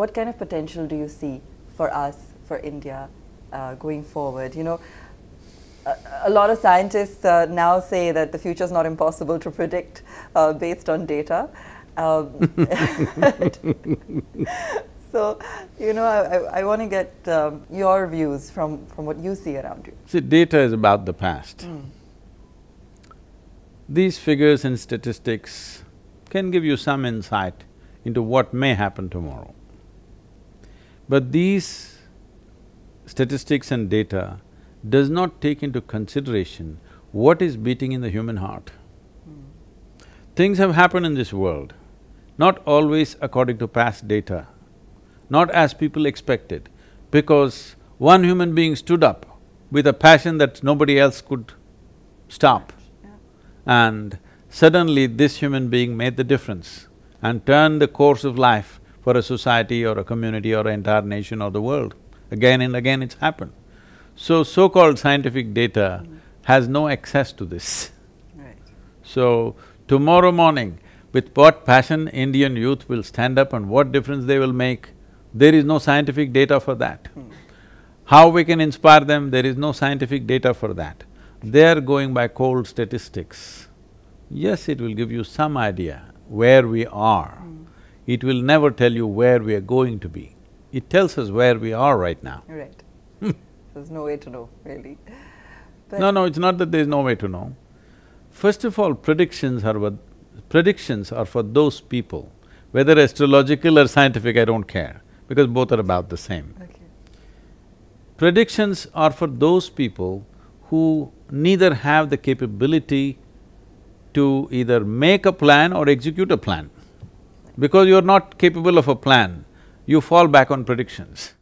What kind of potential do you see for us, for India, going forward? You know, a lot of scientists now say that the future is not impossible to predict based on data. So, you know, I want to get your views from what you see around you. See, data is about the past. Mm. These figures and statistics can give you some insight into what may happen tomorrow. But these statistics and data does not take into consideration what is beating in the human heart. Mm. Things have happened in this world, not always according to past data, not as people expected, because one human being stood up with a passion that nobody else could stop. Yeah. And suddenly this human being made the difference and turned the course of life for a society or a community or an entire nation or the world. Again and again it's happened. So, so-called scientific data has no access to this. Right. So, tomorrow morning, with what passion Indian youth will stand up and what difference they will make, there is no scientific data for that. Mm. How we can inspire them, there is no scientific data for that. They're going by cold statistics. Yes, it will give you some idea where we are. Mm. It will never tell you where we are going to be. It tells us where we are right now. Right. There's no way to know, really. But no, it's not that there's no way to know. First of all, predictions are for those people. Whether astrological or scientific, I don't care, because both are about the same. Okay. Predictions are for those people who neither have the capability to either make a plan or execute a plan. Because you're not capable of a plan, you fall back on predictions.